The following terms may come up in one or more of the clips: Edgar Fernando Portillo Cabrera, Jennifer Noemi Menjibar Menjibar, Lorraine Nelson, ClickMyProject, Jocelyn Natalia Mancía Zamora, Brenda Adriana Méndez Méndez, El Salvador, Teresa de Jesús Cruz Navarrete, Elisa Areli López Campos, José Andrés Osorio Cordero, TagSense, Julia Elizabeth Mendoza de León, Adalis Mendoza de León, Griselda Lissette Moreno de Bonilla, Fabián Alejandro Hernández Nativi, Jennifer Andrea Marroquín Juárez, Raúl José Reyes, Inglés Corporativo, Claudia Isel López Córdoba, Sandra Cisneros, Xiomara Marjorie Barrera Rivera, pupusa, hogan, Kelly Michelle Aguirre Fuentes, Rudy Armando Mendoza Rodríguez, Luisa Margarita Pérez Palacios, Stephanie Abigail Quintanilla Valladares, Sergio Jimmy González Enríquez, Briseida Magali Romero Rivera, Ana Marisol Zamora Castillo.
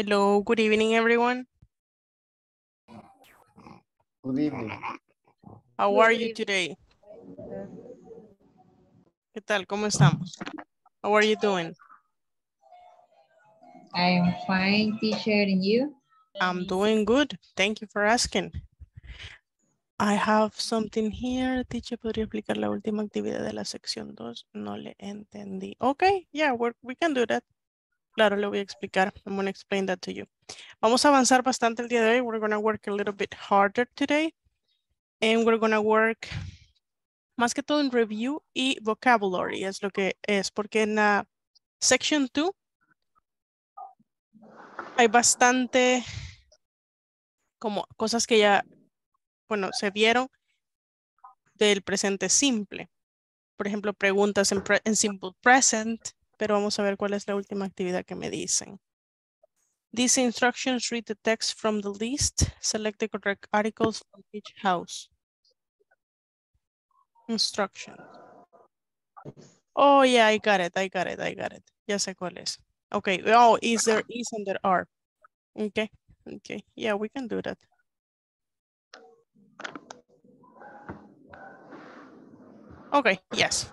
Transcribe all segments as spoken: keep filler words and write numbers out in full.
Hello, good evening, everyone. Good evening. How are you today? ¿Qué tal? ¿Cómo estamos? How are you doing? I'm fine, teacher, and you? I'm doing good. Thank you for asking. I have something here. Teacher, ¿podría explicar la última actividad de la sección dos? No le entendí. Okay, yeah, we're, we can do that. Claro, le voy a explicar. I'm going to explain that to you. Vamos a avanzar bastante el día de hoy. We're going to work a little bit harder today. And we're going to work más que todo en review y vocabulary. Es lo que es. Porque en la section two hay bastante como cosas que ya... bueno, se vieron del presente simple. Por ejemplo, preguntas en, pre en simple present, pero vamos a ver cuál es la última actividad que me dicen. These instructions read the text from the list. Select the correct articles from each house. Instructions. Oh, yeah, I got it, I got it, I got it. Ya sé cuál es. Okay, oh, is there is and there are. Okay, okay, yeah, we can do that. Okay, yes.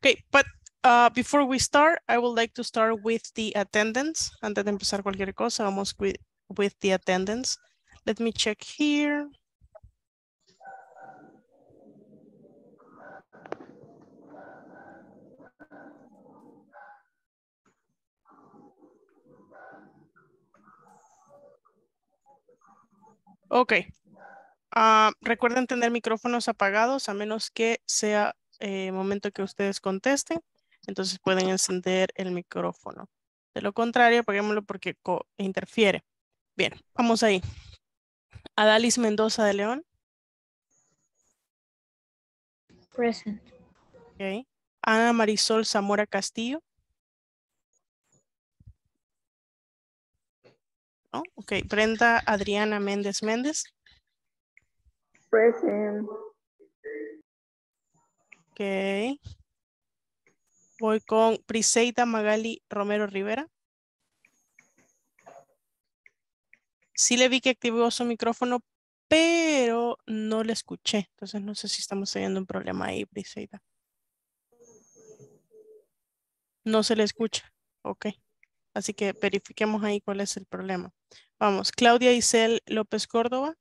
Okay, but uh, before we start, I would like to start with the attendance. Antes de empezar cualquier cosa, vamos with, with the attendance. Let me check here. Okay. Uh, recuerden tener micrófonos apagados a menos que sea... Eh, momento que ustedes contesten, entonces pueden encender el micrófono. De lo contrario, apaguémoslo porque interfiere. Bien, vamos ahí. Adalis Mendoza de León. Present. Okay. Ana Marisol Zamora Castillo. Oh, ok. Brenda Adriana Méndez Méndez. Present. Okay. Voy con Briseida Magali Romero Rivera. Sí le vi que activó su micrófono, pero no le escuché. Entonces no sé si estamos teniendo un problema ahí, Briseida. No se le escucha. Ok. Así que verifiquemos ahí cuál es el problema. Vamos. Claudia Isel López Córdoba.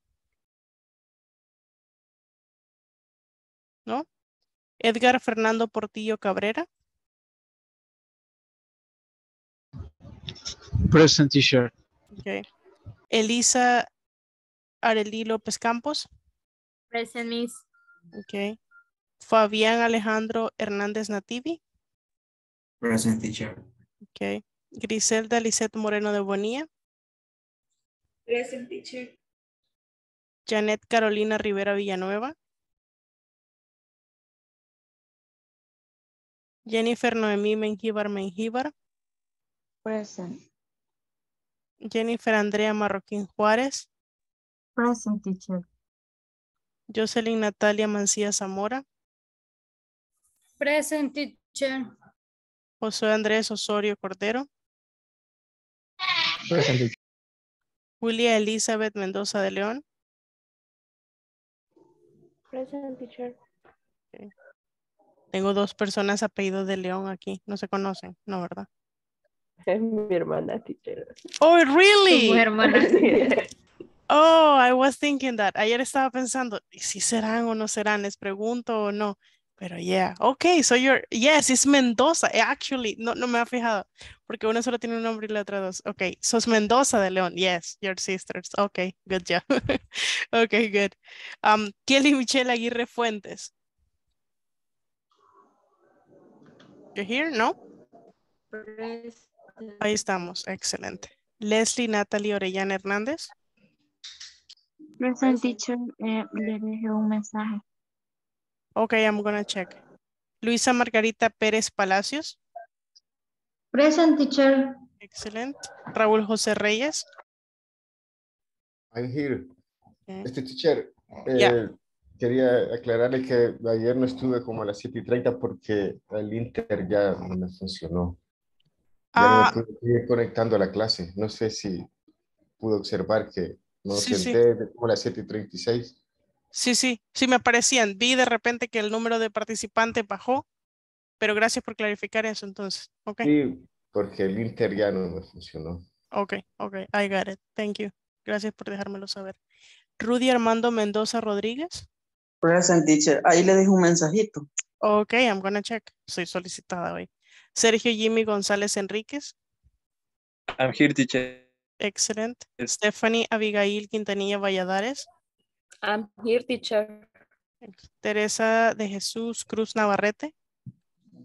¿No? Edgar Fernando Portillo Cabrera. Present, teacher. Okay. Elisa Areli López Campos. Present, miss. Okay. Fabián Alejandro Hernández Nativi. Present, teacher. Okay. Griselda Lissette Moreno de Bonilla. Present, teacher. Janet Carolina Rivera Villanueva. Jennifer Noemi Menjibar Menjibar. Present. Jennifer Andrea Marroquín Juárez. Present, teacher. Jocelyn Natalia Mancía Zamora. Present, teacher. José Andrés Osorio Cordero. Present, teacher. Julia Elizabeth Mendoza de León. Present, teacher. Okay. Tengo dos personas apellido de León aquí. No se conocen, ¿no, verdad? Es mi hermana, teacher. Oh, really? Mi hermana. Oh, I was thinking that. Ayer estaba pensando, si serán o no serán, les pregunto o no. Pero yeah, okay, so you're, yes, it's Mendoza. Actually, no, no me ha fijado. Porque una solo tiene un nombre y la otra dos. Okay, sos Mendoza de León. Yes, your sisters. Okay, good job. Okay, good. Um, Kelly Michelle Aguirre Fuentes. You're here, ¿no? Ahí estamos, excelente. Leslie Natalie Orellana Hernández. Present, teacher, eh, le dejé un mensaje. Okay, I'm gonna check. Luisa Margarita Pérez Palacios. Present, teacher. Excellent. Raúl José Reyes. I'm here. Okay. Este teacher. Eh, yeah. Quería aclararle que ayer no estuve como a las siete y treinta porque el Inter ya no me funcionó. Ya ah, no estuve conectando a la clase. No sé si pude observar que no sí, senté sí. como las siete y treinta y seis. Sí, sí, sí me aparecían. Vi de repente que el número de participantes bajó, pero gracias por clarificar eso entonces. Okay. Sí, porque el Inter ya no me funcionó. Ok, ok, I got it. Thank you. Gracias por dejármelo saber. Rudy Armando Mendoza Rodríguez. Present, teacher. Ahí le dejo un mensajito. Ok, I'm gonna check. Soy solicitada hoy. Sergio Jimmy González Enríquez. I'm here, teacher. Excellent. Yes. Stephanie Abigail Quintanilla Valladares. I'm here, teacher. Teresa de Jesús Cruz Navarrete.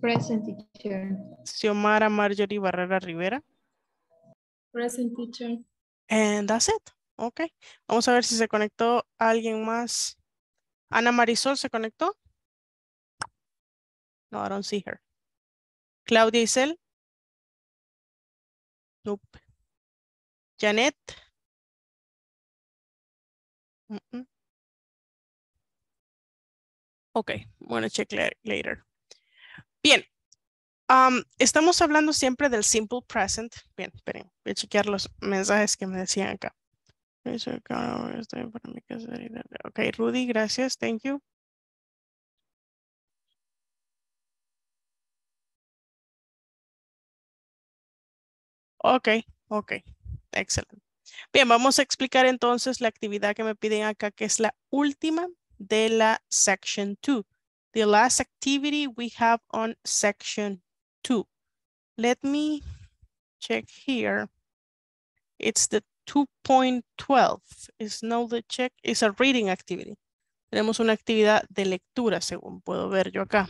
Present, teacher. Xiomara Marjorie Barrera Rivera. Present, teacher. And that's it. Ok. Vamos a ver si se conectó alguien más. Ana Marisol, ¿se conectó? No, I don't see her. Claudia Isel. Nope. Janet. Mm-mm. Ok, bueno, check later. Bien, um, estamos hablando siempre del simple present. Bien, esperen, voy a chequear los mensajes que me decían acá. Ok, Rudy, gracias, thank you. Ok, ok, excelente. Bien, vamos a explicar entonces la actividad que me piden acá, que es la última de la Section two. The last activity we have on Section two. Let me check here. It's the two point twelve. It's not the check, it's a reading activity. Tenemos una actividad de lectura, según puedo ver yo acá.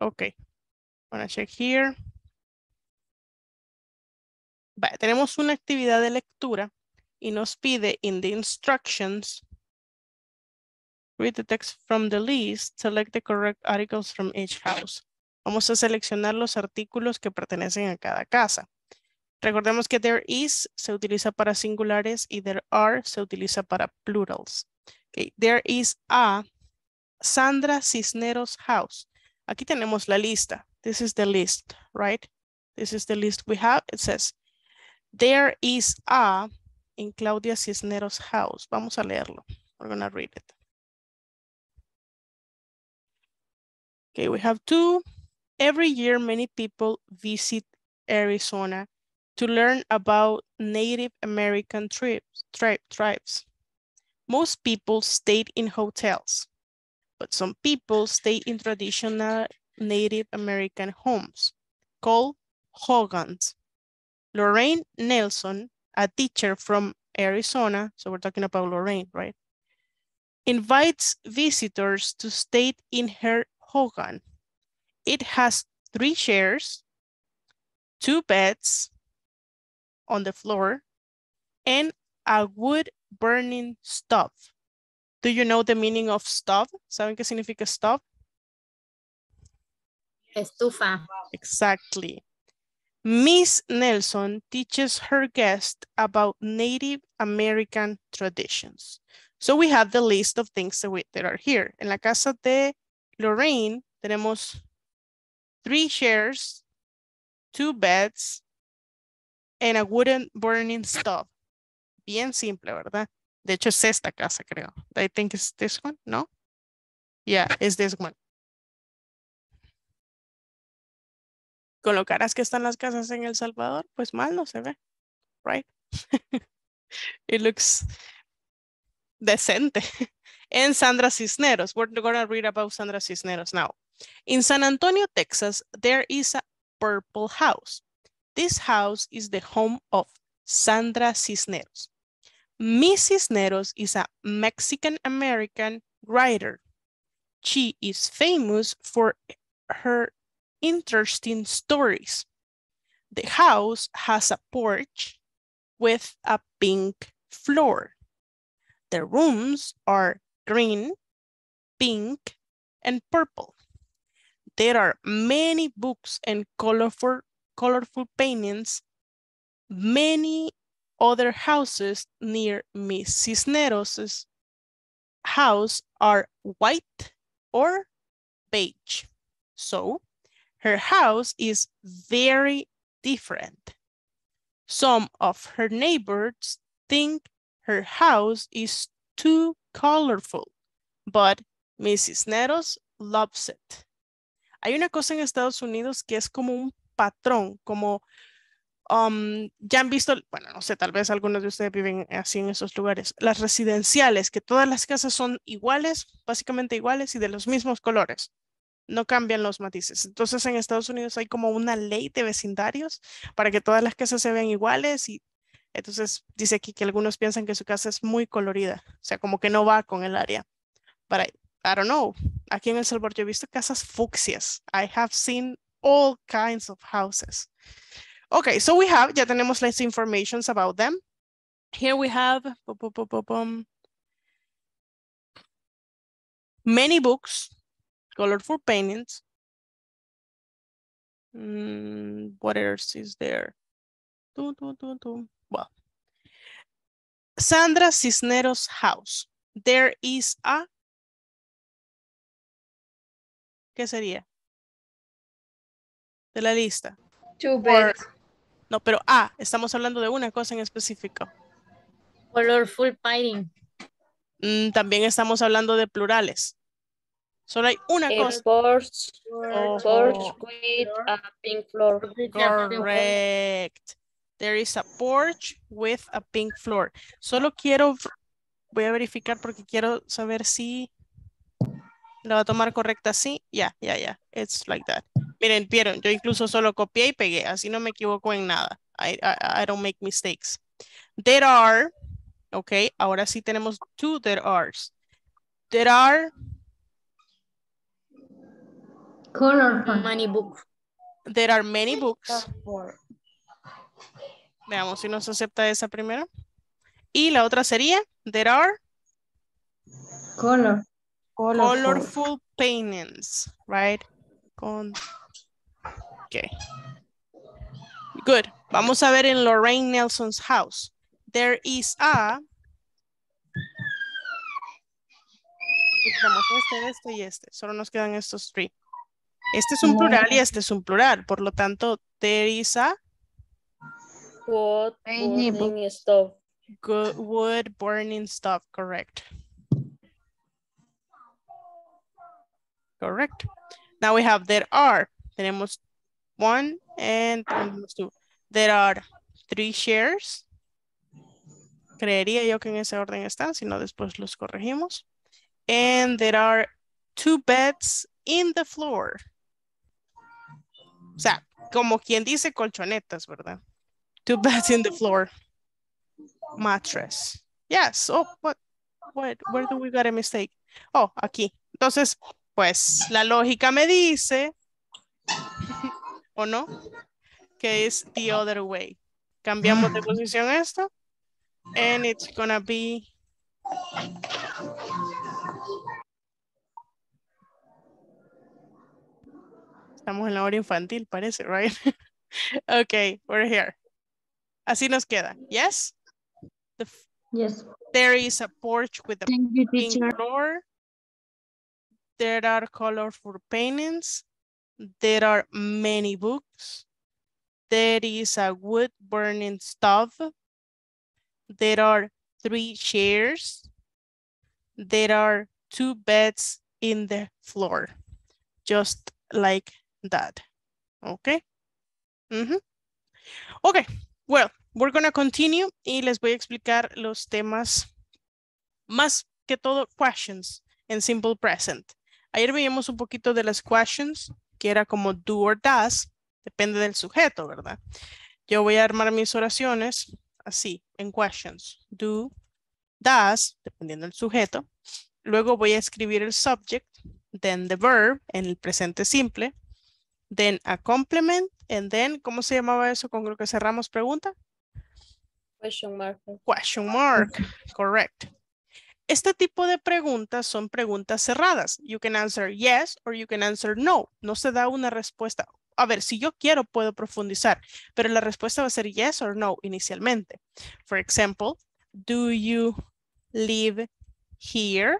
Ok, voy a check here. Vale, tenemos una actividad de lectura y nos pide in the instructions, read the text from the list, select the correct articles from each house. Vamos a seleccionar los artículos que pertenecen a cada casa. Recordemos que there is se utiliza para singulares y there are se utiliza para plurals. Okay. There is a Sandra Cisneros house. Aquí tenemos la lista. This is the list, right? This is the list we have. It says, there is a in Claudia Cisneros house. Vamos a leerlo. We're going to read it. Okay, we have two. Every year, many people visit Arizona to learn about Native American tribes, tribe, tribes. Most people stayed in hotels, but some people stay in traditional Native American homes called hogans. Lorraine Nelson, a teacher from Arizona, so we're talking about Lorraine, right? Invites visitors to stay in her hogan. It has three chairs, two beds on the floor, and a wood burning stove. Do you know the meaning of stove? ¿Saben qué significa stove? Estufa. Exactly. Miss Nelson teaches her guests about Native American traditions. So we have the list of things that, we, that are here. En la casa de Lorraine tenemos three chairs, two beds, and a wooden burning stove. Bien simple, ¿verdad? De hecho es esta casa, creo. I think it's this one, no? Yeah, it's this one. Con lo caras que están las casas en El Salvador, pues mal no se ve, right? It looks decente. And Sandra Cisneros, we're going to read about Sandra Cisneros now. In San Antonio, Texas, there is a purple house. This house is the home of Sandra Cisneros. Miss Cisneros is a Mexican-American writer. She is famous for her interesting stories. The house has a porch with a pink floor. The rooms are green, pink, and purple. There are many books and colorful, colorful paintings. Many other houses near Miss Cisneros' house are white or beige. So, Her house is very different. Some of her neighbors think her house is too colorful, but Miss Cisneros loves it. Hay una cosa en Estados Unidos que es como un patrón, como um, ya han visto, bueno, no sé, tal vez algunos de ustedes viven así en esos lugares, las residenciales, que todas las casas son iguales, básicamente iguales y de los mismos colores. No cambian los matices. Entonces en Estados Unidos hay como una ley de vecindarios para que todas las casas se vean iguales y entonces dice aquí que algunos piensan que su casa es muy colorida, o sea, como que no va con el área. But I, I don't know. Aquí en El Salvador yo he visto casas fucsias. I have seen all kinds of houses. Okay, so we have, ya tenemos las informations about them. Here we have bu, bu, bu, bu, many books, colorful paintings. Mm, what else is there? Do, do, do, do. Well, Sandra Cisneros' house. There is a. ¿Qué sería? De la lista. Two beds. Or, no, pero ah, estamos hablando de una cosa en específico. Colorful painting. Mm, también estamos hablando de plurales. Solo hay una a cosa. Porch, oh. porch with a pink floor. Correct. There is a porch with a pink floor. Solo quiero, voy a verificar porque quiero saber si la va a tomar correcta. Sí, ya, yeah, ya, yeah, ya. Yeah. It's like that. Miren, vieron, yo incluso solo copié y pegué. Así no me equivoco en nada. I, I, I don't make mistakes. There are, ok, ahora sí tenemos two there are's. There are colorful. Many books. There are many books. Veamos si nos acepta esa primero. Y la otra sería, there are color. colorful. colorful paintings, right? Con... Okay. Good. Vamos a ver en Lorraine Nelson's house. There is a... Quitamos este, este y este. Solo nos quedan estos tres. Este es un plural y este es un plural. Por lo tanto, there is a... Wood burning stove. Good wood burning stove, correct. Correct. Now we have there are. Tenemos one and two. There are three chairs. Creería yo que en ese orden están, si no después los corregimos. And there are two beds in the floor. O sea, como quien dice colchonetas, ¿verdad? Two beds in the floor. Mattress. Yes. Oh, what? What? Where do we got a mistake? Oh, aquí. Entonces, pues, la lógica me dice, ¿o no? Que es the other way. Cambiamos de posición esto. And it's gonna be... Estamos en la hora infantil, parece, right? Okay, we're here. Así nos queda. Yes? The yes. There is a porch with a Thank pink you, floor. There are colorful paintings. There are many books. There is a wood burning stove. There are three chairs. There are two beds in the floor. Just like that. Okay? Mm-hmm. Okay. Well, we're going to continue y les voy a explicar los temas, más que todo questions en simple present. Ayer veíamos un poquito de las questions, que era como do or does, depende del sujeto, ¿verdad? Yo voy a armar mis oraciones así, en questions. Do, does, dependiendo del sujeto. Luego voy a escribir el subject, then the verb, en el presente simple, then a complement, and then, ¿cómo se llamaba eso con lo que cerramos pregunta? Question mark. Question mark, correct. Este tipo de preguntas son preguntas cerradas. You can answer yes or you can answer no. No se da una respuesta. A ver, si yo quiero puedo profundizar, pero la respuesta va a ser yes or no inicialmente. For example, do you live here?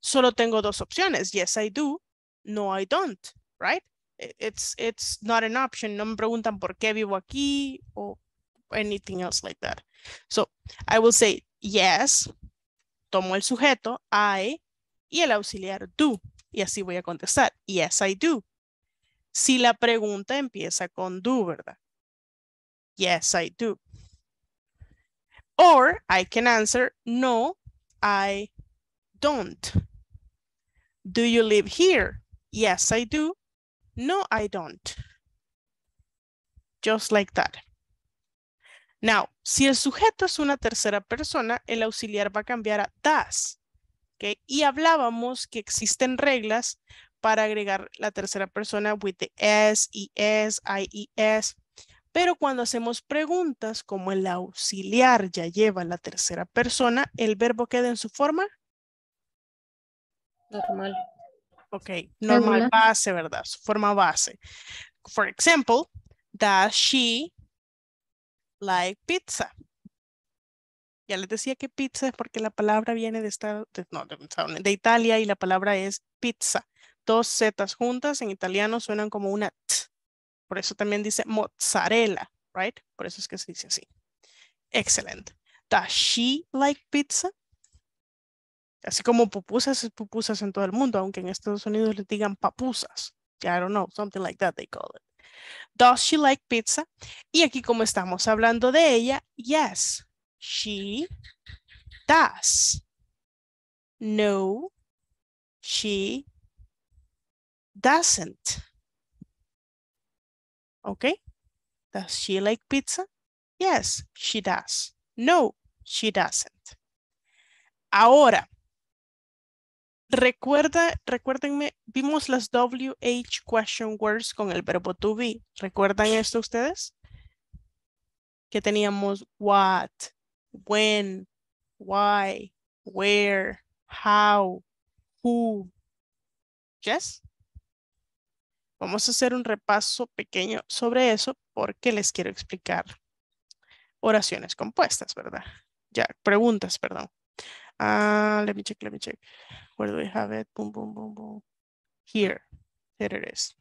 Solo tengo dos opciones. Yes, I do. No, I don't. right? It's, it's not an option. No me preguntan por qué vivo aquí or anything else like that. So I will say, yes, tomo el sujeto, I, y el auxiliar, do. Y así voy a contestar, yes, I do. Si la pregunta empieza con do, ¿verdad? Yes, I do. Or I can answer, no, I don't. Do you live here? Yes, I do. No, I don't. Just like that. Now, si el sujeto es una tercera persona, el auxiliar va a cambiar a does. Okay? Y hablábamos que existen reglas para agregar la tercera persona with the S, E S, I E S. Pero cuando hacemos preguntas, como el auxiliar ya lleva la tercera persona, ¿el verbo queda en su forma? Normal. Ok, normal base, ¿verdad? Su forma base. For example, does she like pizza? Ya les decía que pizza es porque la palabra viene de, esta, de, no, de, de Italia y la palabra es pizza. Dos zetas juntas en italiano suenan como una t. Por eso también dice mozzarella, right? Por eso es que se dice así. Excelente. Does she like pizza? Así como pupusas es pupusas en todo el mundo, aunque en Estados Unidos les digan papusas. I don't know, something like that they call it. Does she like pizza? Y aquí como estamos hablando de ella, yes, she does. No, she doesn't. Okay, does she like pizza? Yes, she does. No, she doesn't. Ahora, recuerda, recuérdenme, vimos las W H question words con el verbo to be. ¿Recuerdan esto ustedes? Que teníamos what, when, why, where, how, who. Yes? Vamos a hacer un repaso pequeño sobre eso porque les quiero explicar oraciones compuestas, ¿verdad? Ya, preguntas, perdón. Uh, let me check, let me check. Where do we have it? Boom, boom, boom, boom. Here. Here it is.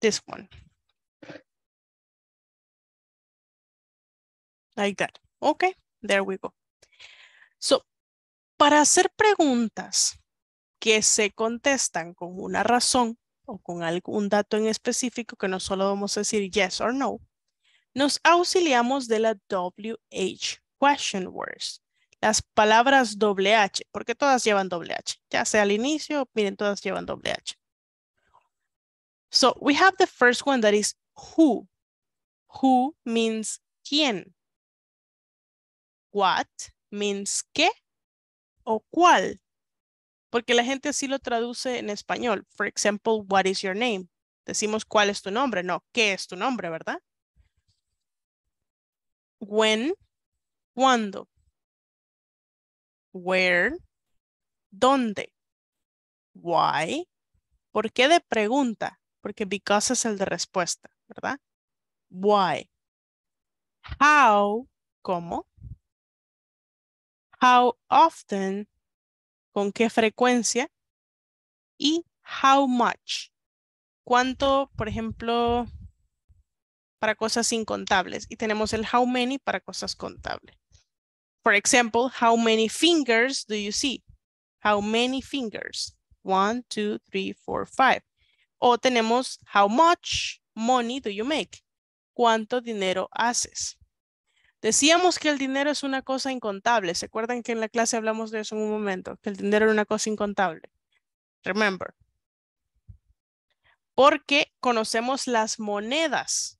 This one. Like that. Okay, there we go. So, para hacer preguntas que se contestan con una razón, o con algún dato en específico que no solo vamos a decir yes or no, nos auxiliamos de la W H question words. Las palabras doble H, porque todas llevan doble H. Ya sea al inicio, miren, todas llevan doble H. So we have the first one that is who. Who means quién. What means qué o cuál. Porque la gente así lo traduce en español. For example, what is your name? Decimos, ¿cuál es tu nombre? No, ¿qué es tu nombre, verdad? When, ¿cuándo? Where, ¿dónde? Why, ¿por qué de pregunta? Porque because es el de respuesta, ¿verdad? Why. How, ¿cómo? How often, ¿con qué frecuencia? Y how much. ¿Cuánto, por ejemplo, para cosas incontables? Y tenemos el how many para cosas contables. For example, how many fingers do you see? How many fingers? One, two, three, four, five. O tenemos how much money do you make? ¿Cuánto dinero haces? Decíamos que el dinero es una cosa incontable. ¿Se acuerdan que en la clase hablamos de eso en un momento? Que el dinero era una cosa incontable. Remember. Porque conocemos las monedas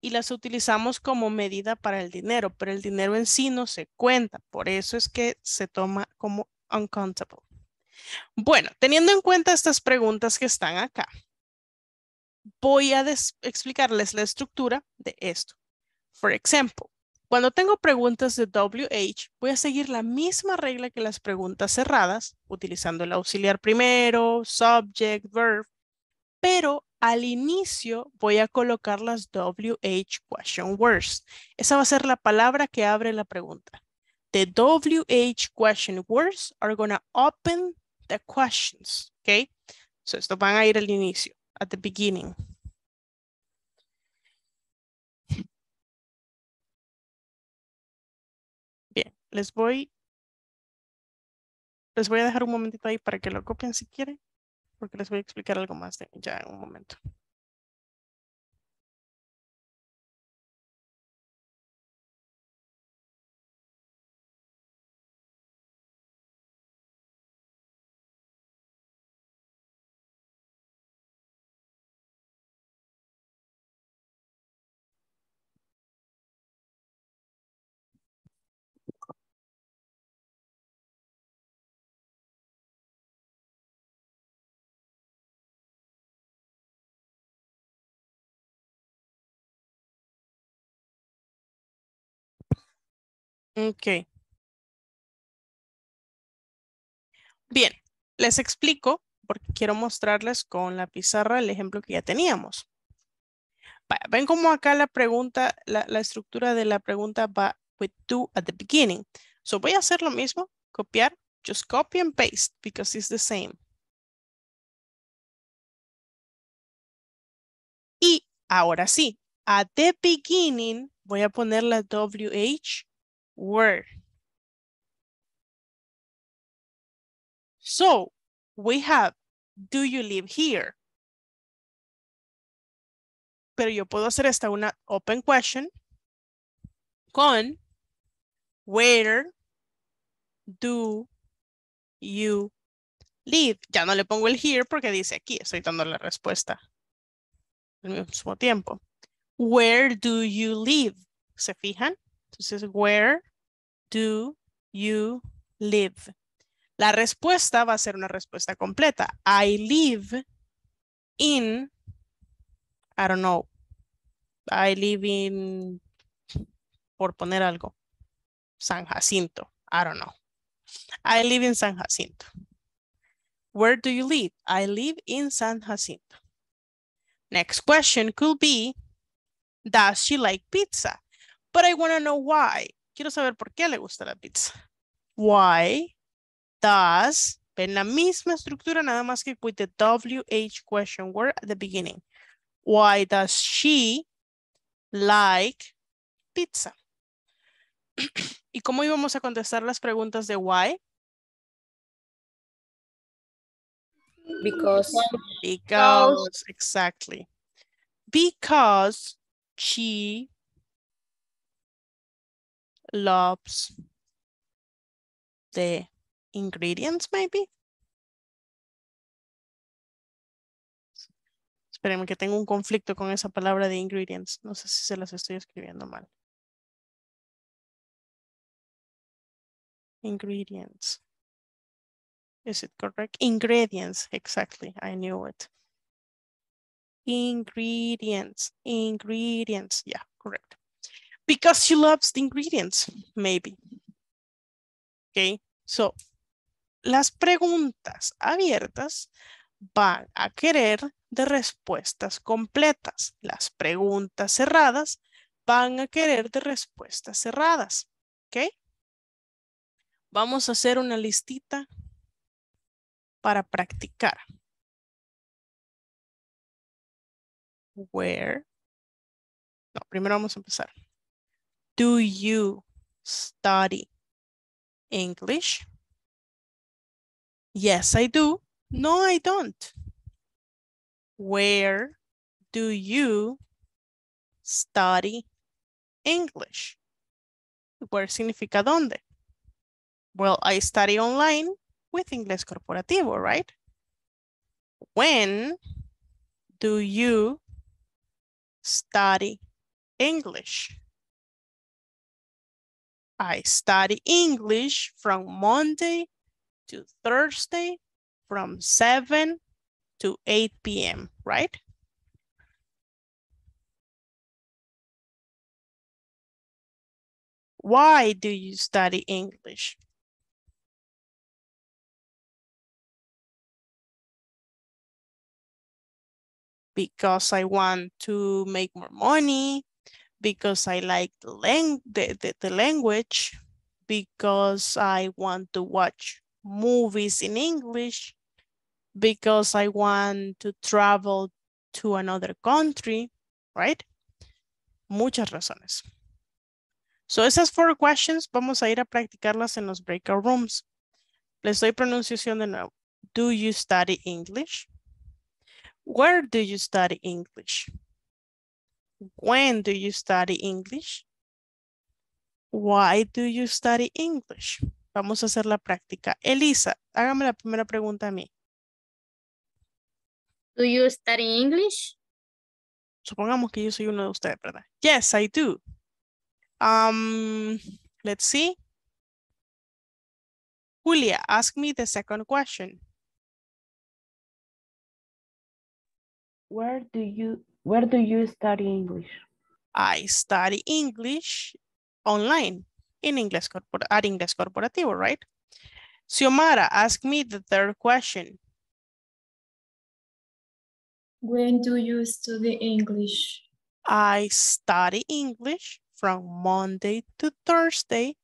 y las utilizamos como medida para el dinero, pero el dinero en sí no se cuenta. Por eso es que se toma como uncountable. Bueno, teniendo en cuenta estas preguntas que están acá, voy a explicarles la estructura de esto. For example. Cuando tengo preguntas de W H, voy a seguir la misma regla que las preguntas cerradas, utilizando el auxiliar primero, subject, verb, pero al inicio voy a colocar las W H question words. Esa va a ser la palabra que abre la pregunta. The W H question words are going to open the questions, okay? So, estos van a ir al inicio, at the beginning. Bien, les voy, les voy a dejar un momentito ahí para que lo copien si quieren, porque les voy a explicar algo más de, ya en un momento. Ok. Bien, les explico porque quiero mostrarles con la pizarra el ejemplo que ya teníamos. Ven como acá la pregunta, la, la estructura de la pregunta va with do at the beginning. So voy a hacer lo mismo, copiar, just copy and paste because it's the same. Y ahora sí, at the beginning voy a poner la W H word. So we have, do you live here? Pero yo puedo hacer esta una open question con where do you live? Ya no le pongo el here porque dice aquí, estoy dando la respuesta al mismo tiempo. Where do you live? ¿Se fijan? Entonces, where do you live? La respuesta va a ser una respuesta completa. I live in, I don't know. I live in, por poner algo, San Jacinto. I don't know. I live in San Jacinto. Where do you live? I live in San Jacinto. Next question could be, does she like pizza? But I want to know why. Quiero saber por qué le gusta la pizza. Why does, ven la misma estructura nada más que with the W H question word at the beginning. Why does she like pizza? ¿Y cómo íbamos a contestar las preguntas de why? Because. Because, exactly. Because she loves the ingredients, maybe. Espérenme que tengo un conflicto con esa palabra de ingredients. No sé si se las estoy escribiendo mal. Ingredients. Is it correct? Ingredients, exactly. I knew it. Ingredients, ingredients. Yeah, correct. Because she loves the ingredients, maybe. Okay, so las preguntas abiertas van a querer de respuestas completas. Las preguntas cerradas van a querer de respuestas cerradas. Okay, vamos a hacer una listita para practicar. Where? No, primero vamos a empezar. Do you study English? Yes, I do. No, I don't. Where do you study English? Where significa donde? Well, I study online with Inglés Corporativo, right? When do you study English? I study English from Monday to Thursday from seven to eight P M, right? Why do you study English? Because I want to make more money. Because I like the, lang the, the, the language, because I want to watch movies in English, because I want to travel to another country, right? Muchas razones. So esas four questions vamos a ir a practicarlas en los breakout rooms. Les doy pronunciación de nuevo. Do you study English? Where do you study English? When do you study English? Why do you study English? Vamos a hacer la práctica. Elisa, hágame la primera pregunta a mí. Do you study English? Supongamos que yo soy uno de ustedes, ¿verdad? Yes, I do. Um, let's see. Julia, ask me the second question. Where do you where do you study English? I study English online in Inglés Corpor- at Inglés Corporativo, right? Xiomara, ask me the third question. When do you study English? I study English from Monday to Thursday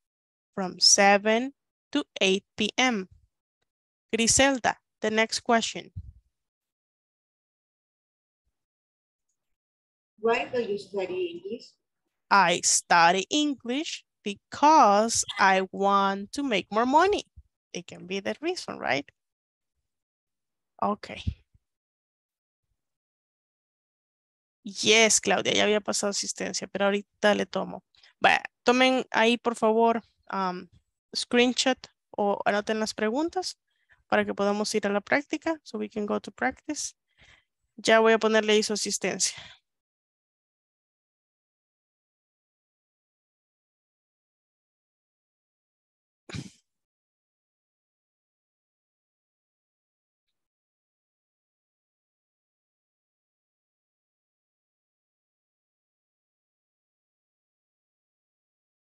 from seven to eight p m Griselda, the next question. Why do you study English? I study English because I want to make more money. It can be the reason, right? Okay. Yes, Claudia, ya había pasado asistencia, pero ahorita le tomo. Vaya, tomen ahí, por favor, um, screenshot o anoten las preguntas para que podamos ir a la práctica. So we can go to practice. Ya voy a ponerle ahí su asistencia.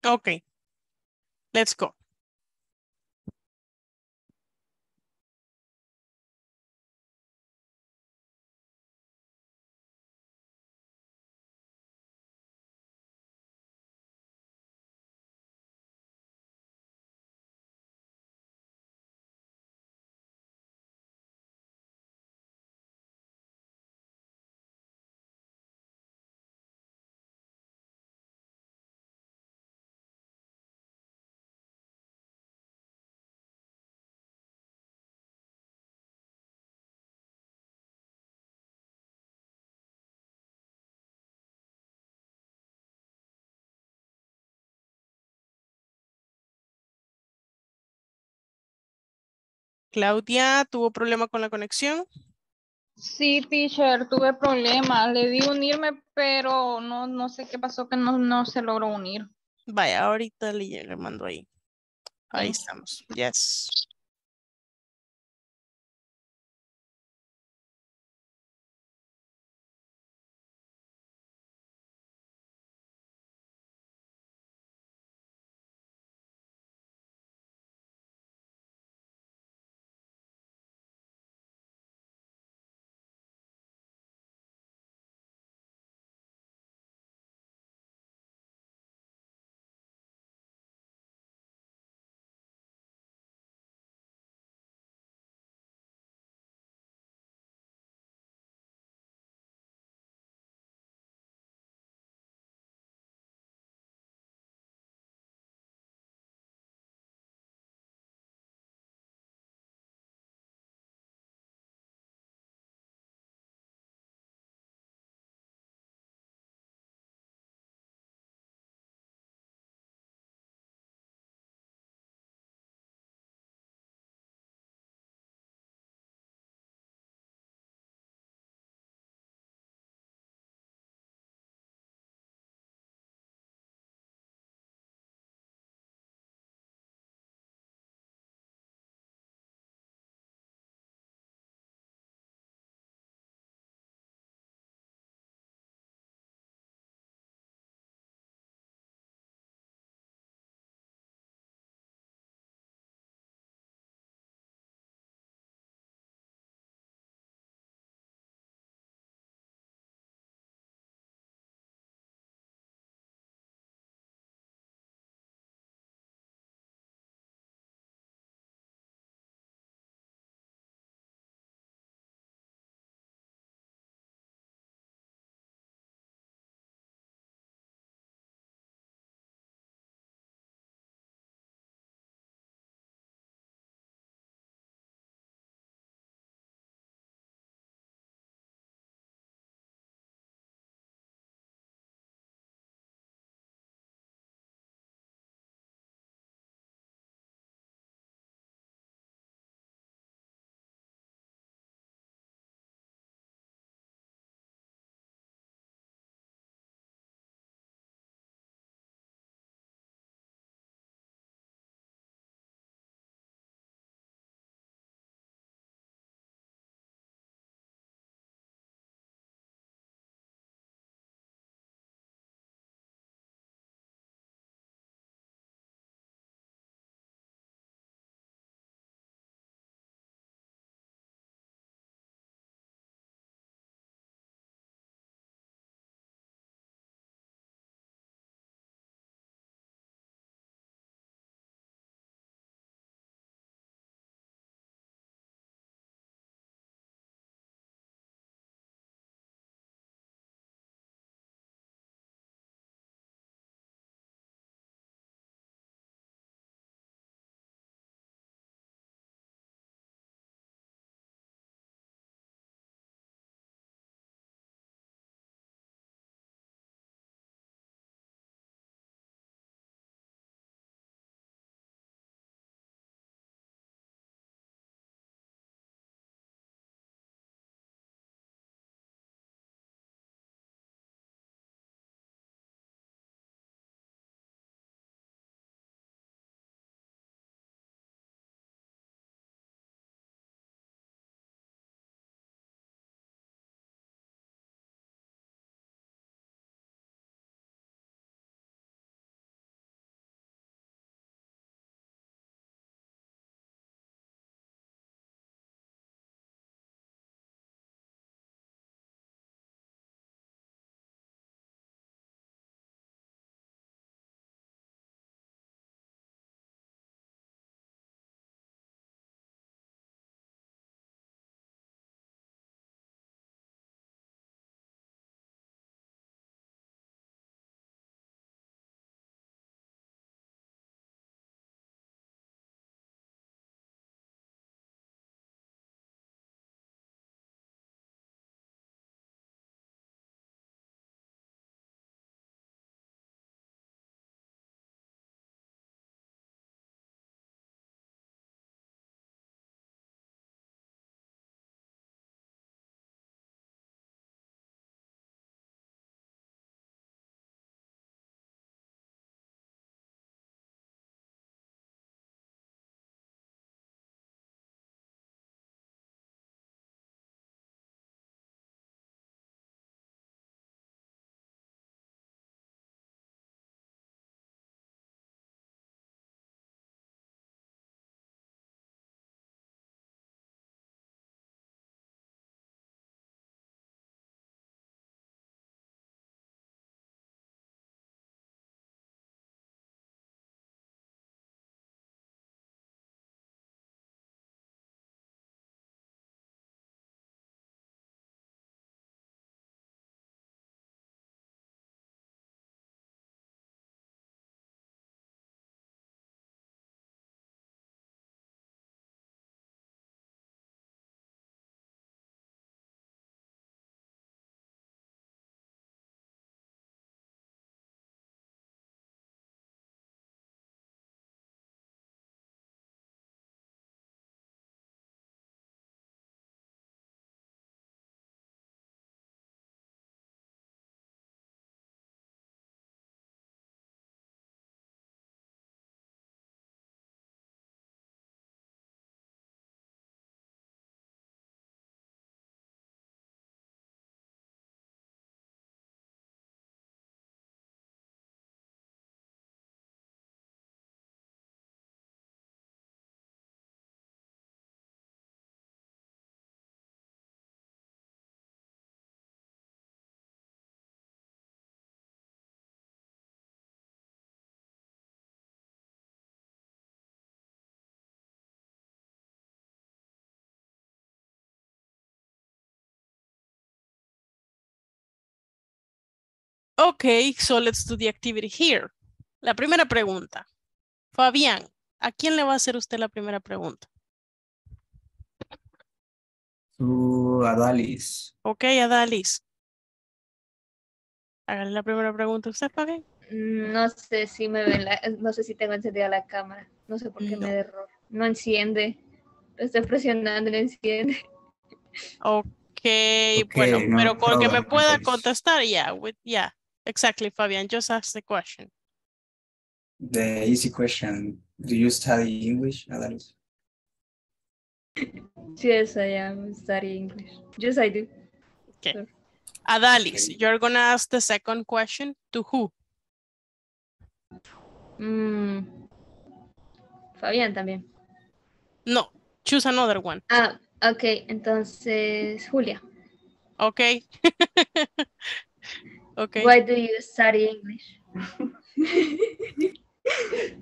Okay, let's go. Claudia, ¿tuvo problema con la conexión? Sí, teacher, tuve problemas. Le di unirme, pero no, no sé qué pasó, que no, no se logró unir. Vaya, ahorita le, le mando ahí. Ahí sí. Estamos. Yes. Okay, so let's do the activity here. La primera pregunta. Fabián, ¿a quién le va a hacer usted la primera pregunta? To Adalis. Okay, Adalis. Hágale la primera pregunta. ¿Usted, Fabián? No sé si me ve la, no sé si tengo encendida la cámara. No sé por qué no. me da error. No enciende. Lo estoy presionando, no enciende. Okay. Okay, okay, bueno, no, pero con no, que me no, pueda no, contestar, yeah, with, yeah, exactly, Fabian, just ask the question. The easy question, do you study English, Adalis? Yes, I am studying English. Yes, I do. Okay. Sorry. Adalis, okay. You're going to ask the second question to who? Mm, Fabian también. No, choose another one. Ah. Ok, entonces, Julia. Ok. Okay. Why do you study English?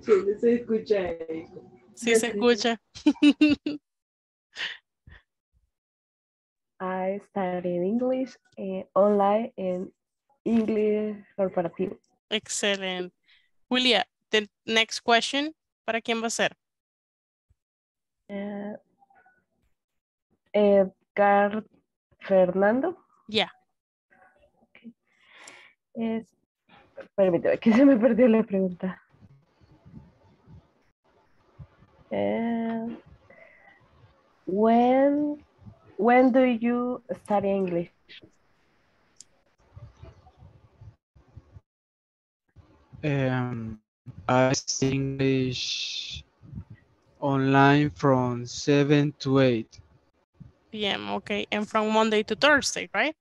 Sí, se escucha. Sí, se escucha. I studied English eh, online in English Corporativo. Excellent. Julia, the next question, ¿para quién va a ser? Uh, Edgar Fernando. Ya. Yeah. Permítame, que se me perdió la pregunta. Uh, when, when do you study English? Um, I study English online from seven to eight. P M, okay, and from Monday to Thursday, right?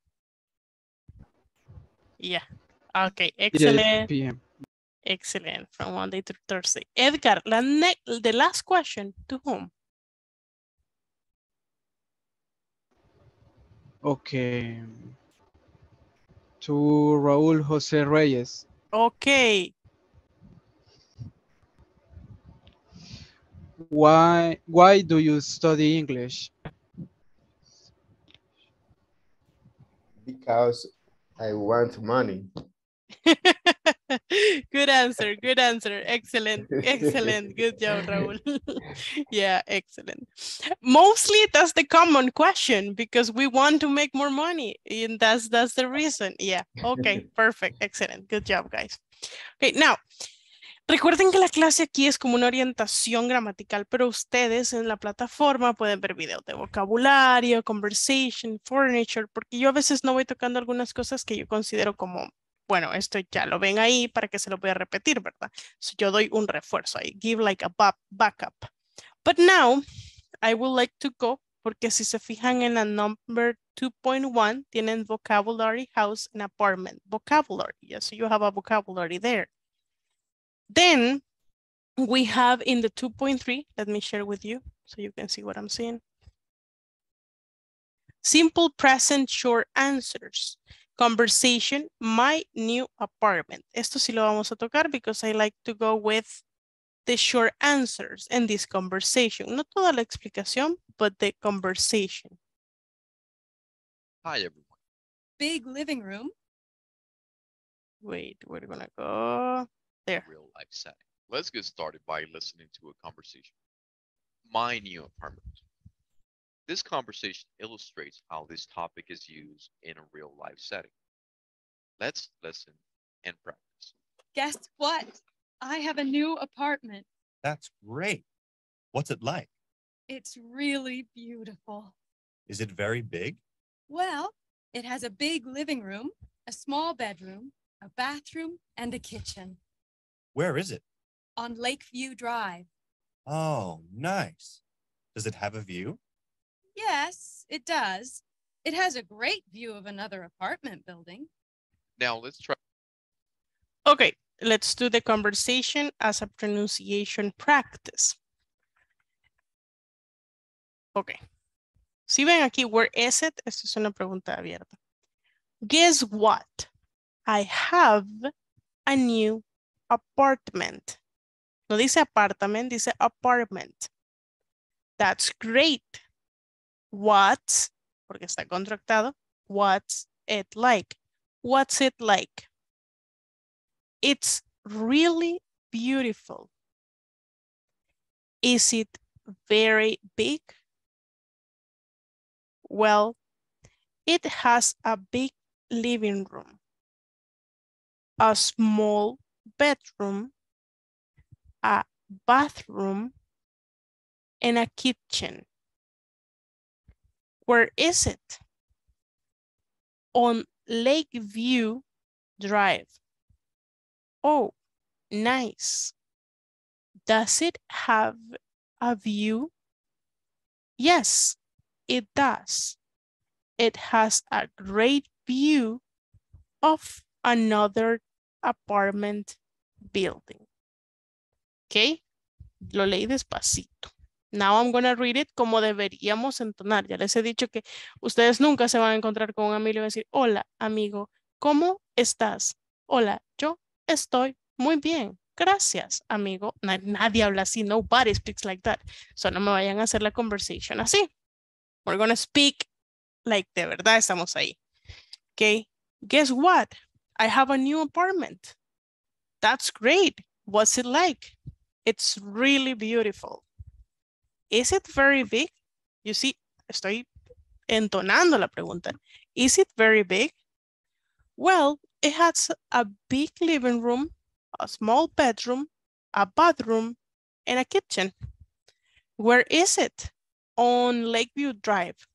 Yeah, okay, excellent. Yes, excellent, from Monday to Thursday. Edgar, la ne the last question, to whom? Okay, to Raúl José Reyes. Okay. Why, why do you study English? Because I want money. Good answer, good answer. Excellent, excellent. Good job, Raúl. Yeah, excellent. Mostly that's the common question because we want to make more money and that's, that's the reason. Yeah, okay, perfect, excellent. Good job, guys. Okay, now, recuerden que la clase aquí es como una orientación gramatical, pero ustedes en la plataforma pueden ver videos de vocabulario, conversation, furniture, porque yo a veces no voy tocando algunas cosas que yo considero como, bueno, esto ya lo ven ahí para que se lo voy a repetir, ¿verdad? So yo doy un refuerzo ahí, give like a backup. But now, I would like to go, porque si se fijan en la number two point one, tienen vocabulary, house, and apartment. Vocabulary, yes, so you have a vocabulary there. Then we have in the two point three, let me share with you so you can see what I'm seeing. Simple present short answers. Conversation, my new apartment. Esto sí lo vamos a tocar because I like to go with the short answers in this conversation. No toda la explicación, but the conversation. Hi, everyone. Big living room. Wait, we're gonna go. There. Real life setting. Let's get started by listening to a conversation. My new apartment. This conversation illustrates how this topic is used in a real life setting. Let's listen and practice. Guess what? I have a new apartment. That's great. What's it like? It's really beautiful. Is it very big? Well, it has a big living room, a small bedroom, a bathroom, and a kitchen. Where is it? On Lakeview Drive. Oh, nice. Does it have a view? Yes, it does. It has a great view of another apartment building. Now let's try. Okay, let's do the conversation as a pronunciation practice. Okay. Si ven aquí, where is it? Esto es una pregunta abierta. Guess what? I have a new apartment. No dice apartment, dice apartment. That's great. What's, porque está contractado, what's it like? What's it like? It's really beautiful. Is it very big? Well, it has a big living room, a small bedroom, a bathroom, and a kitchen. Where is it? On Lakeview Drive. Oh, nice. Does it have a view? Yes, it does. It has a great view of another apartment building. Okay, lo leí despacito. Now I'm going to read it como deberíamos entonar. Ya les he dicho que ustedes nunca se van a encontrar con un amigo y decir, hola, amigo, ¿cómo estás? Hola, yo estoy muy bien. Gracias, amigo. Nadie habla así. Nobody speaks like that. So no me vayan a hacer la conversation así. We're going to speak like de verdad estamos ahí. Okay. Guess what? I have a new apartment. That's great. What's it like? It's really beautiful. Is it very big? You see, estoy entonando la pregunta. Is it very big? Well, it has a big living room, a small bedroom, a bathroom, and a kitchen. Where is it? On Lakeview Drive.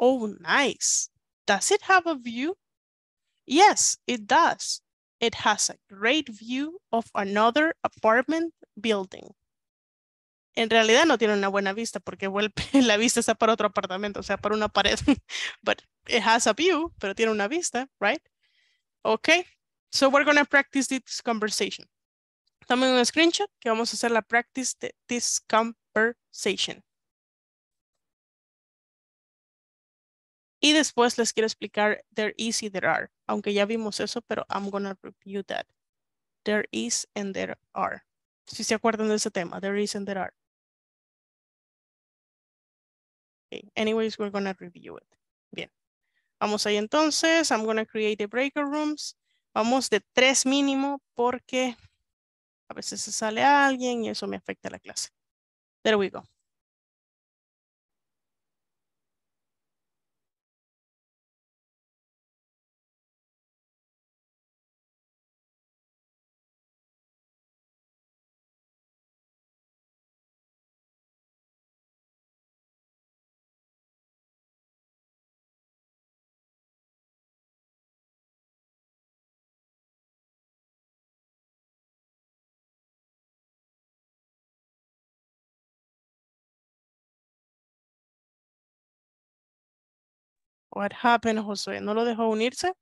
Oh, nice. Does it have a view? Yes, it does. It has a great view of another apartment building. En realidad no tiene una buena vista porque la vista está para otro apartamento, o sea, para una pared. But it has a view, pero tiene una vista, right? Okay, so we're going to practice this conversation. Tomen un screenshot que vamos a hacer la practice de this conversation. Y después les quiero explicar there is y there are. Aunque ya vimos eso, pero I'm going to review that. There is and there are. Si se acuerdan de ese tema, there is and there are. Okay. Anyways, we're going to review it. Bien. Vamos ahí entonces. I'm going to create the breaker rooms. Vamos de tres mínimo porque a veces se sale alguien y eso me afecta a la clase. There we go. What happened, José? ¿No lo dejó unirse?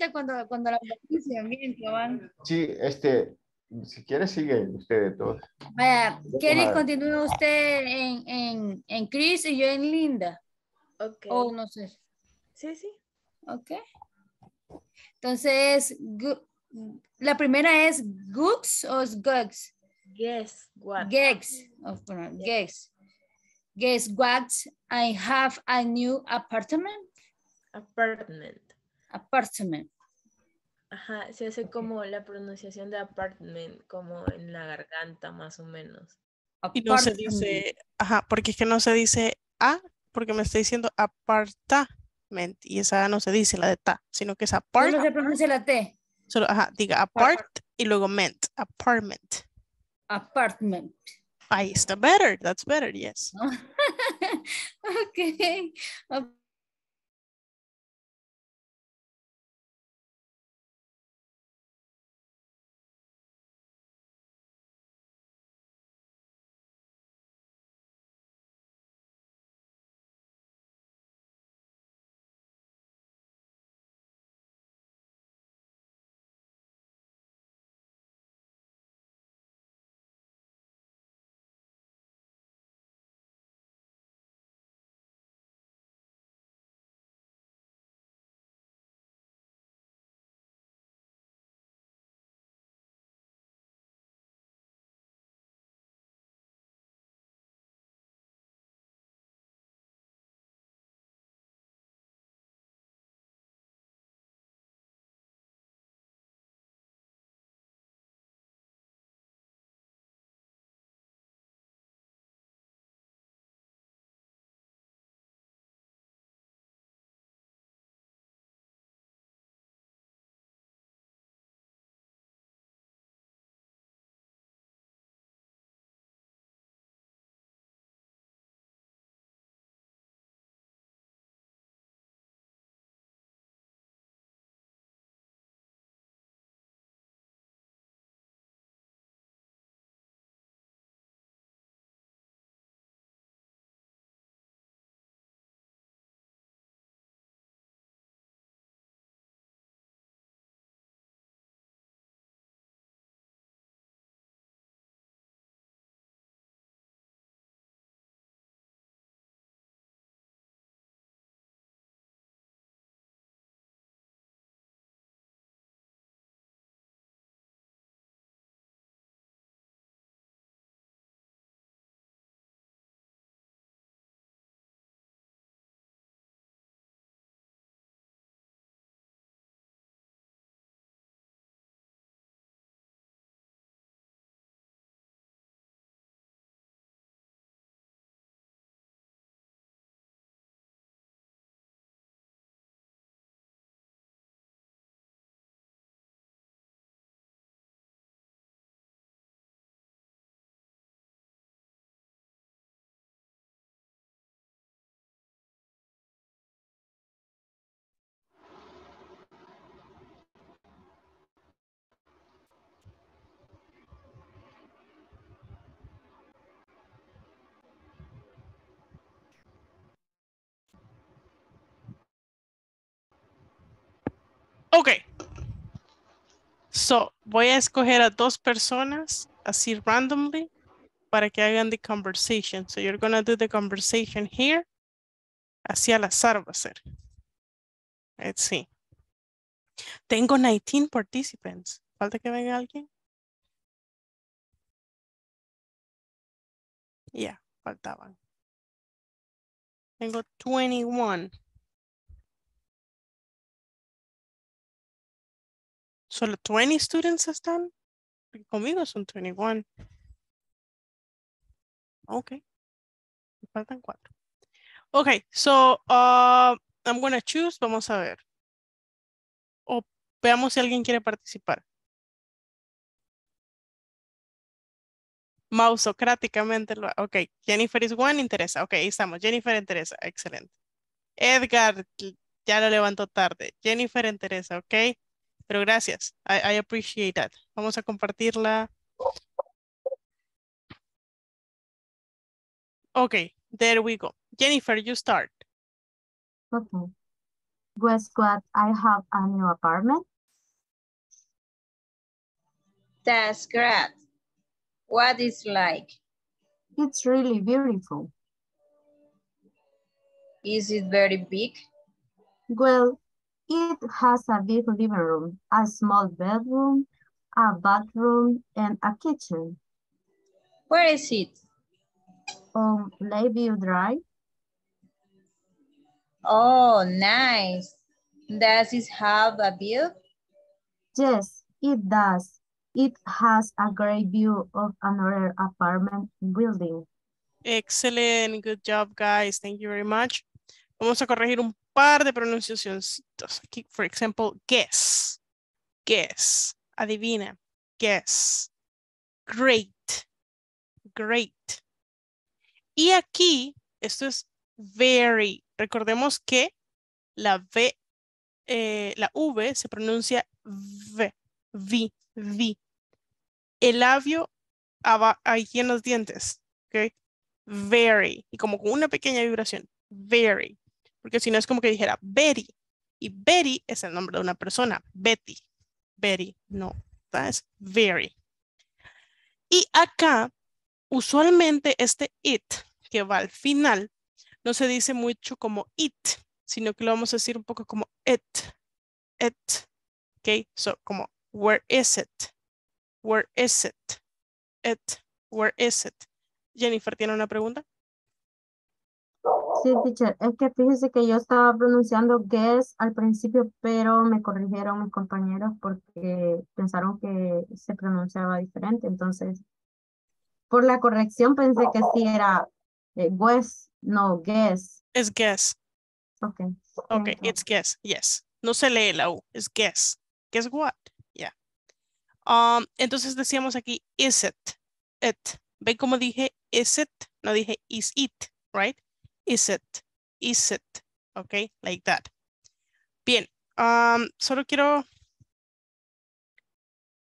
ahorita cuando, cuando la noticia, bien, Giovanni. Sí, este, si quiere sigue usted de todos. Vaya, ¿quiere continúe usted en, en, en Chris y yo en Linda? Ok. O no sé. Sí, sí. Ok. Entonces, la primera es Gooks o Gugs. Guess what? Guess. Oh, no, guess. Guess what? I have a new apartment. Apartment. Apartment. Ajá, se hace como la pronunciación de apartment, como en la garganta más o menos. Y no se dice, ajá, porque es que no se dice a, porque me está diciendo apartment, y esa a no se dice la de ta, sino que es apart. Solo se pronuncia la t. Solo, ajá, diga apart, apart y luego ment, apartment. Apartment. Ahí está, better, that's better, yes. Okay. Ok, so voy a escoger a dos personas así randomly para que hagan the conversation. So you're gonna do the conversation here. Así al azar va a ser. Let's see. Tengo nineteen participants. ¿Falta que venga alguien? Ya, yeah, faltaban. Tengo twenty-one. Solo twenty students están. Conmigo son twenty-one. Ok. Me faltan cuatro. Ok, so uh, I'm going to choose. Vamos a ver. O veamos si alguien quiere participar. Mausocráticamente. Lo, ok, Jennifer is one, interesa. Ok, ahí estamos. Jennifer interesa. Excelente. Edgar ya lo levantó tarde. Jennifer interesa. Ok. Pero gracias. I, I appreciate that. Vamos a compartirla. Ok, there we go. Jennifer, you start. Okay. Guess what? I have a new apartment. That's great. What is like? It's really beautiful. Is it very big? Well, it has a big living room, a small bedroom, a bathroom, and a kitchen. Where is it? On Lakeview Drive. Oh, nice. Does it have a view? Yes, it does. It has a great view of another apartment building. Excellent. Good job, guys. Thank you very much. Vamos a corregir un par de pronunciacioncitos. Aquí, for example, guess. Guess. Adivina. Guess. Great. Great. Y aquí, esto es very. Recordemos que la V, eh, la V se pronuncia V, V, V. El labio aquí en los dientes, ¿ok? Very, y como con una pequeña vibración, very. Porque si no es como que dijera Betty, y Betty es el nombre de una persona, Betty, Betty, no, es very. Y acá, usualmente este it que va al final, no se dice mucho como it, sino que lo vamos a decir un poco como it, it, ok, so como where is it, where is it, it, where is it. Jennifer, ¿tiene una pregunta? Sí, teacher, es que fíjese que yo estaba pronunciando guess al principio, pero me corrigieron mis compañeros porque pensaron que se pronunciaba diferente, entonces por la corrección pensé que sí era eh, guess. No, guess. Es guess. Okay. Okay, it's guess. Yes. No se lee la U. Es guess. Guess what? Yeah. Um, entonces decíamos aquí, is it? It. ¿Ven cómo dije is it? No dije is it, right? Is it? Is it? Okay, like that. Bien. Um, solo quiero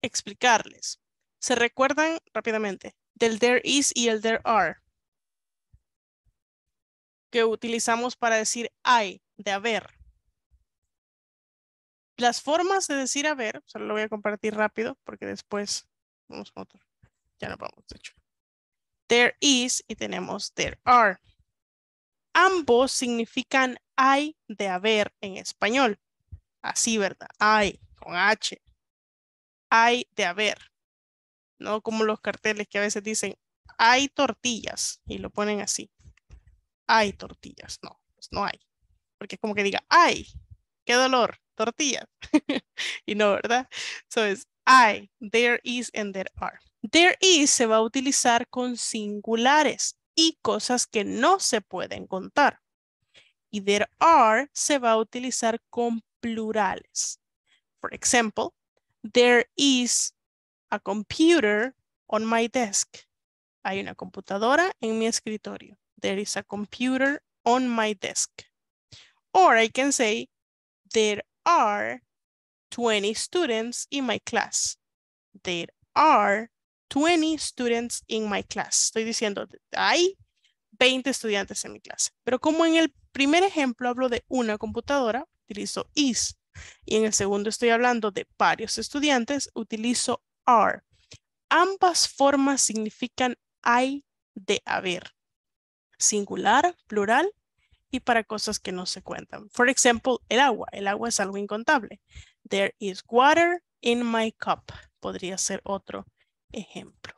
explicarles. ¿Se recuerdan rápidamente del there is y el there are? Que utilizamos para decir hay, de haber. Las formas de decir haber, solo lo voy a compartir rápido porque después vamos a otro. Ya no vamos, de hecho. There is y tenemos there are. Ambos significan hay, de haber en español. Así, ¿verdad? Hay, con H. Hay, de haber. No como los carteles que a veces dicen hay tortillas y lo ponen así. Hay tortillas, no, pues no hay, porque es como que diga, ay, qué dolor, tortillas, y no, ¿verdad? So es I, there is and there are. There is se va a utilizar con singulares y cosas que no se pueden contar. Y there are se va a utilizar con plurales. For example, there is a computer on my desk. Hay una computadora en mi escritorio. There is a computer on my desk. Or I can say, there are twenty students in my class. There are twenty students in my class. Estoy diciendo, hay veinte estudiantes en mi clase. Pero como en el primer ejemplo hablo de una computadora, utilizo is. Y en el segundo estoy hablando de varios estudiantes, utilizo are. Ambas formas significan hay de haber. Singular, plural y para cosas que no se cuentan. For example, el agua. El agua es algo incontable. There is water in my cup. Podría ser otro ejemplo.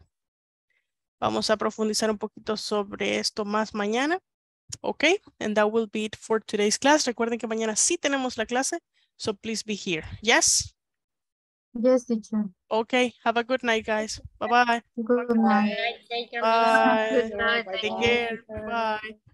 Vamos a profundizar un poquito sobre esto más mañana. Ok, and that will be it for today's class. Recuerden que mañana sí tenemos la clase. So please be here. Yes? Yes, teacher. Okay, have a good night, guys. Bye-bye. Good night. Bye. Take care. Bye. Bye. Take care. Bye.